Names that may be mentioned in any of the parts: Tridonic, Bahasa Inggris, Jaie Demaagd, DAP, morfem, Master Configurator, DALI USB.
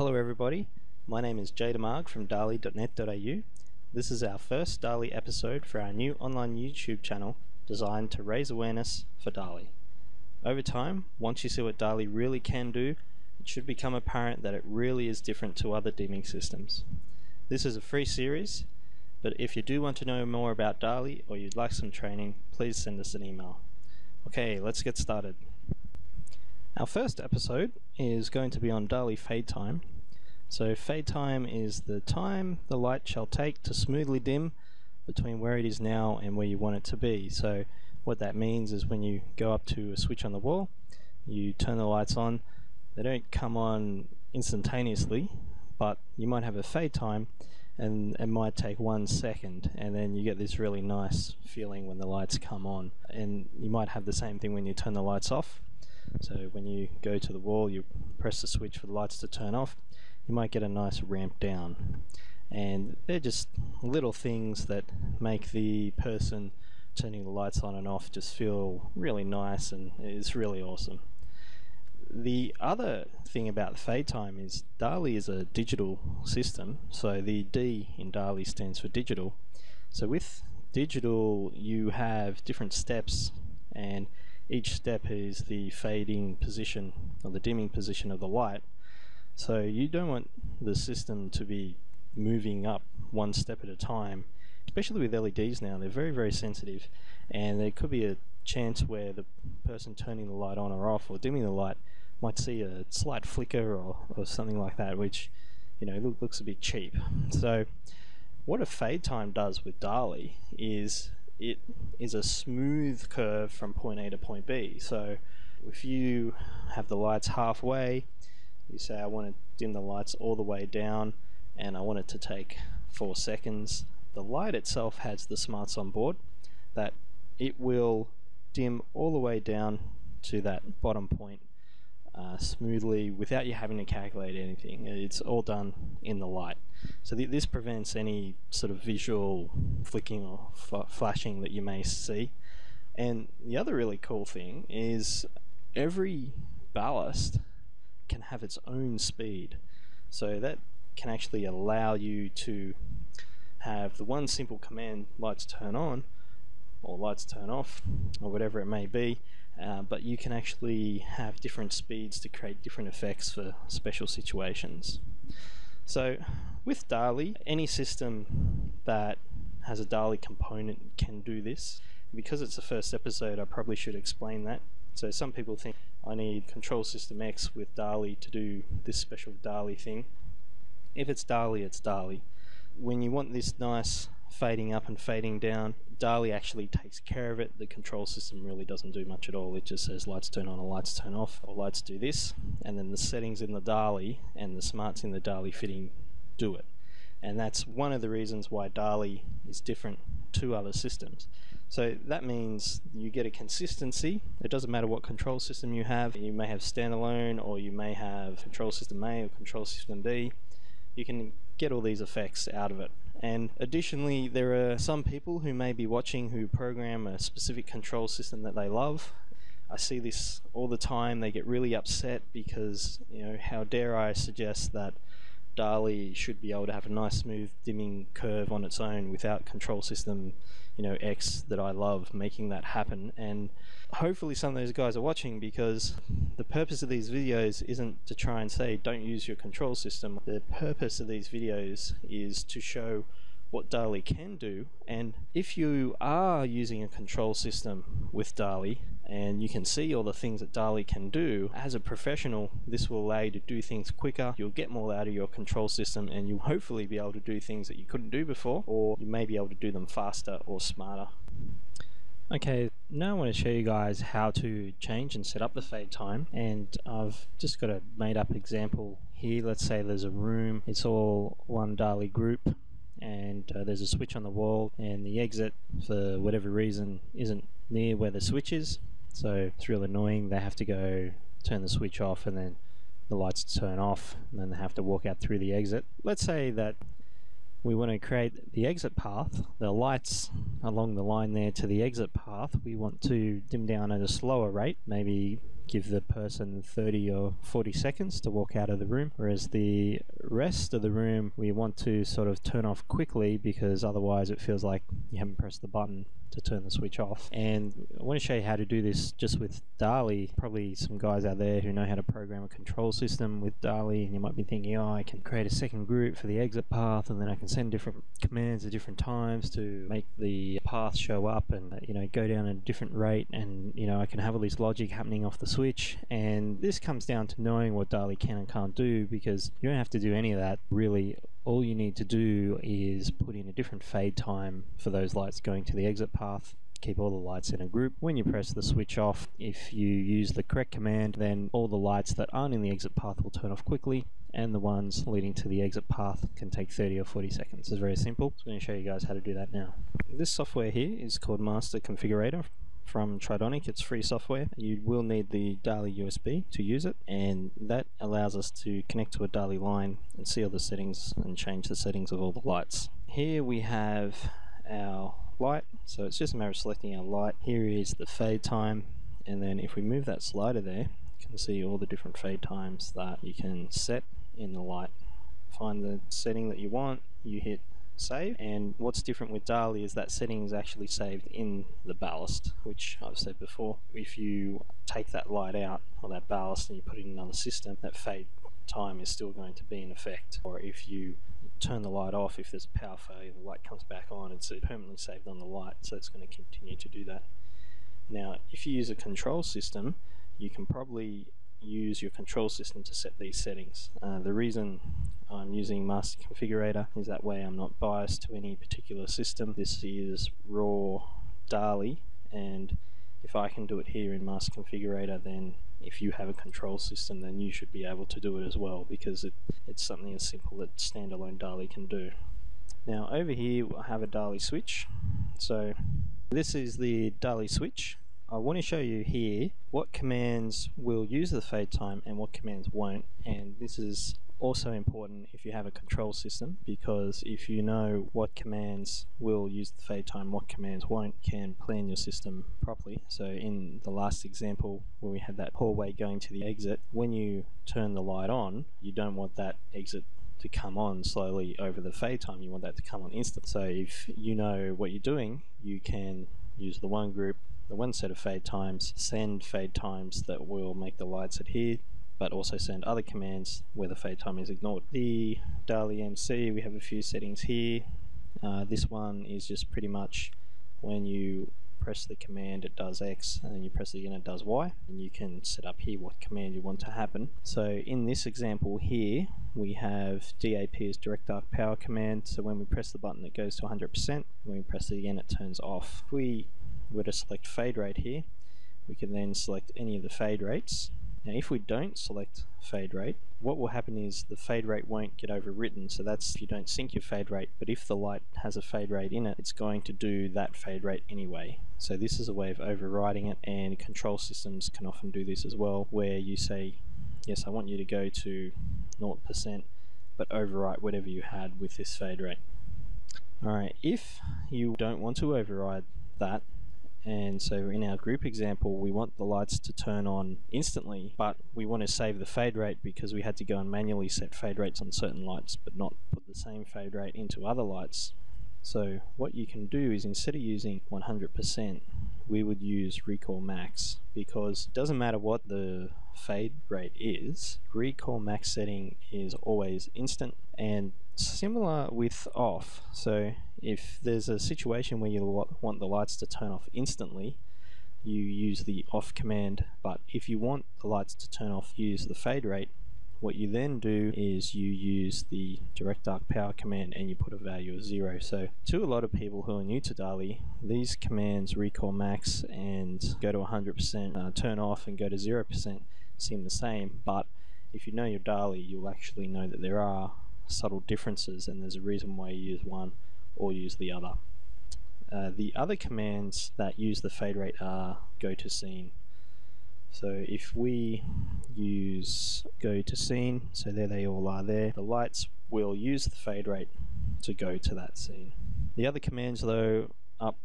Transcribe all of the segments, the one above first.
Hello everybody, my name is Jaie Demaagd from dali.net.au. This is our first DALI episode for our new online YouTube channel designed to raise awareness for DALI. Over time, once you see what DALI really can do, it should become apparent that it really is different to other dimming systems. This is a free series, but if you do want to know more about DALI or you'd like some training, please send us an email. Okay, let's get started. Our first episode is going to be on DALI fade time. So fade time is the time the light shall take to smoothly dim between where it is now and where you want it to be. So what that means is when you go up to a switch on the wall, you turn the lights on, they don't come on instantaneously, but you might have a fade time and it might take 1 second, and then you get this really nice feeling when the lights come on. And you might have the same thing when you turn the lights off. So when you go to the wall, you press the switch for the lights to turn off, you might get a nice ramp down. And they're just little things that make the person turning the lights on and off just feel really nice, and it's really awesome. The other thing about fade time is DALI is a digital system, so the D in DALI stands for digital. So with digital you have different steps, and each step is the fading position or the dimming position of the light. So you don't want the system to be moving up one step at a time, especially with LEDs now. They're very, very sensitive, and there could be a chance where the person turning the light on or off or dimming the light might see a slight flicker or something like that, which, you know, looks a bit cheap. So what a fade time does with DALI is it is a smooth curve from point A to point B. So if you have the lights halfway, you say I want to dim the lights all the way down and I want it to take 4 seconds, the light itself has the smarts on board that it will dim all the way down to that bottom point smoothly without you having to calculate anything. It's all done in the light. So this prevents any sort of visual flicking or flashing that you may see. And the other really cool thing is every ballast can have its own speed. So that can actually allow you to have the one simple command, lights turn on or lights turn off or whatever it may be, but you can actually have different speeds to create different effects for special situations. So with DALI, any system that has a DALI component can do this. Because it's the first episode, I probably should explain that. So some people think I need control system X with DALI to do this special DALI thing. If it's DALI, it's DALI. When you want this nice fading up and fading down, DALI actually takes care of it. The control system really doesn't do much at all. It just says lights turn on or lights turn off or lights do this, and then the settings in the DALI and the smarts in the DALI fitting do it. And that's one of the reasons why DALI is different to other systems. So that means you get a consistency. It doesn't matter what control system you have. You may have standalone, or you may have control system A or control system B. You can get all these effects out of it. And additionally, there are some people who may be watching who program a specific control system that they love. I see this all the time. They get really upset because, you know, how dare I suggest that DALI should be able to have a nice smooth dimming curve on its own without control system, you know, X that I love making that happen. And hopefully some of those guys are watching, because the purpose of these videos isn't to try and say don't use your control system. The purpose of these videos is to show what DALI can do, and if you are using a control system with DALI and you can see all the things that DALI can do, as a professional this will allow you to do things quicker. You'll get more out of your control system, and you'll hopefully be able to do things that you couldn't do before, or you may be able to do them faster or smarter. Okay, now I want to show you guys how to change and set up the fade time, and I've just got a made up example here. Let's say there's a room, it's all one DALI group, and there's a switch on the wall, and the exit for whatever reason isn't near where the switch is, so it's real annoying. They have to go turn the switch off, and then the lights turn off, and then they have to walk out through the exit. Let's say that we want to create the exit path, the lights along the line there to the exit path. We want to dim down at a slower rate, maybe give the person 30 or 40 seconds to walk out of the room, whereas the rest of the room we want to sort of turn off quickly, because otherwise it feels like you haven't pressed the button to turn the switch off. And I want to show you how to do this just with DALI. Probably some guys out there who know how to program a control system with DALI, and you might be thinking, oh, I can create a second group for the exit path, and then I can send different commands at different times to make the path show up and, you know, go down at a different rate, and, you know, I can have all this logic happening off the switch. And this comes down to knowing what DALI can and can't do, because you don't have to do any of that really. All you need to do is put in a different fade time for those lights going to the exit path, keep all the lights in a group. When you press the switch off, if you use the correct command, then all the lights that aren't in the exit path will turn off quickly, and the ones leading to the exit path can take 30 or 40 seconds. It's very simple. So I'm going to show you guys how to do that now. This software here is called Master Configurator from Tridonic. It's free software. You will need the DALI USB to use it, and that allows us to connect to a DALI line and see all the settings and change the settings of all the lights. Here we have our light, so it's just a matter of selecting our light. Here is the fade time, and then if we move that slider there, you can see all the different fade times that you can set in the light. Find the setting that you want, you hit save, and what's different with DALI is that setting is actually saved in the ballast, which I've said before. If you take that light out or that ballast and you put it in another system, that fade time is still going to be in effect. Or if you turn the light off, if there's a power failure, the light comes back on, it's permanently saved on the light, so it's going to continue to do that. Now, if you use a control system, you can probably use your control system to set these settings. The reason I'm using Master Configurator is that way I'm not biased to any particular system. This is raw DALI, and if I can do it here in Master Configurator, then if you have a control system, then you should be able to do it as well, because it's something as simple that standalone DALI can do. Now over here I have a DALI switch. So this is the DALI switch. I want to show you here what commands will use the fade time and what commands won't, and this is also important if you have a control system, because if you know what commands will use the fade time, what commands won't, you can plan your system properly. So in the last example where we had that hallway going to the exit, when you turn the light on, you don't want that exit to come on slowly over the fade time, you want that to come on instant. So if you know what you're doing, you can use the one group, the one set of fade times, send fade times that will make the lights adhere, but also send other commands where the fade time is ignored. The DALI MC, we have a few settings here. This one is just pretty much when you press the command it does X, and then you press it again it does Y, and you can set up here what command you want to happen. So in this example here we have DAP as direct arc power command, so when we press the button it goes to 100%, when we press it again it turns off. If we were to select fade rate here, we can then select any of the fade rates. Now if we don't select fade rate, what will happen is the fade rate won't get overwritten, so that's if you don't sync your fade rate, but if the light has a fade rate in it, it's going to do that fade rate anyway. So this is a way of overriding it, and control systems can often do this as well, where you say, yes, I want you to go to 0%, but overwrite whatever you had with this fade rate. Alright, if you don't want to override that, and so in our group example we want the lights to turn on instantly, but we want to save the fade rate because we had to go and manually set fade rates on certain lights but not put the same fade rate into other lights. So what you can do is, instead of using 100%, we would use recall max, because it doesn't matter what the fade rate is, recall max setting is always instant. And similar with off, so if there's a situation where you want the lights to turn off instantly, you use the off command, but if you want the lights to turn off, use the fade rate. What you then do is you use the direct arc power command and you put a value of 0. So to a lot of people who are new to DALI, these commands, recall max and go to 100%, turn off and go to 0%, seem the same, but if you know your DALI, you'll actually know that there are subtle differences, and there's a reason why you use one or use the other. The other commands that use the fade rate are go to scene. So if we use go to scene, so there they all are there, the lights will use the fade rate to go to that scene. The other commands though, up,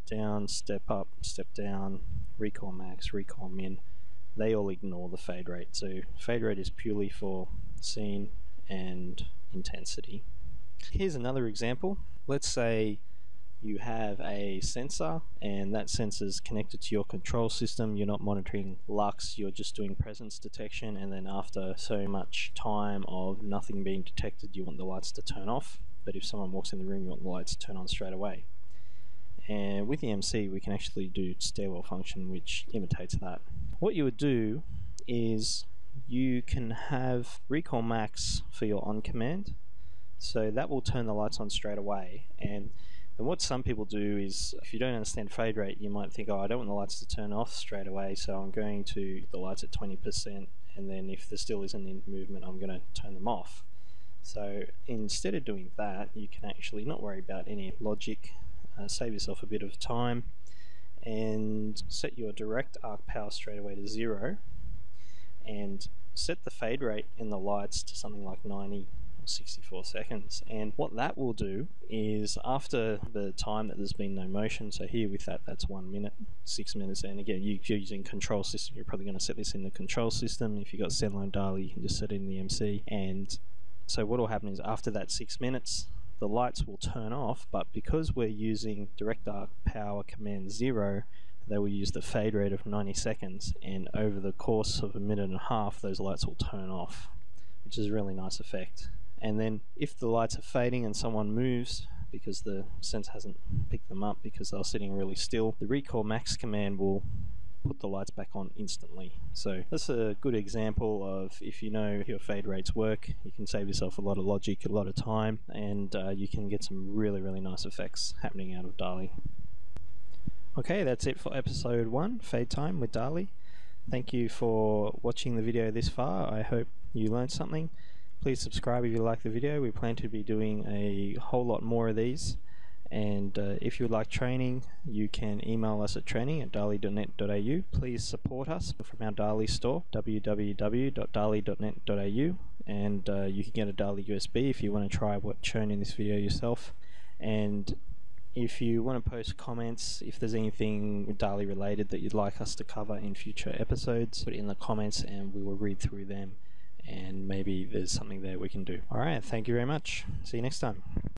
step down, recoil max, recoil min, they all ignore the fade rate. So fade rate is purely for scene and intensity. Here's another example. Let's say you have a sensor and that sensor is connected to your control system. You're not monitoring lux, you're just doing presence detection, and then after so much time of nothing being detected, you want the lights to turn off. But if someone walks in the room, you want the lights to turn on straight away. And with EMC, we can actually do stairwell function, which imitates that. What you would do is you can have recoil max for your on command, so that will turn the lights on straight away. And what some people do is, if you don't understand fade rate, you might think, oh, I don't want the lights to turn off straight away, so I'm going to the lights at 20%, and then if there still isn't any movement, I'm going to turn them off. So instead of doing that, you can actually not worry about any logic, save yourself a bit of time, and set your direct arc power straight away to 0, and set the fade rate in the lights to something like 90 or 64 seconds. And what that will do is, after the time that there's been no motion, so here with that's 1 minute, 6 minutes, and again, if you're using control system, you're probably going to set this in the control system. If you've got standalone DALI, you can just set it in the MC. And so what will happen is, after that 6 minutes, the lights will turn off, but because we're using direct arc power command 0, they will use the fade rate of 90 seconds, and over the course of 1.5 minutes, those lights will turn off, which is a really nice effect. And then if the lights are fading and someone moves, because the sensor hasn't picked them up because they're sitting really still, the recoil max command will put the lights back on instantly. So that's a good example of, if you know your fade rates work, you can save yourself a lot of logic, a lot of time, and you can get some really, really nice effects happening out of DALI. Okay, that's it for episode 1, Fade Time with DALI. Thank you for watching the video this far. I hope you learned something. Please subscribe if you like the video. We plan to be doing a whole lot more of these. And if you would like training, you can email us at training@dali.net.au. Please support us from our DALI store, www.dali.net.au, and you can get a DALI USB if you want to try what shown in this video yourself. And if you want to post comments, if there's anything DALI related that you'd like us to cover in future episodes, put it in the comments and we will read through them, and maybe there's something there we can do. Alright, thank you very much. See you next time.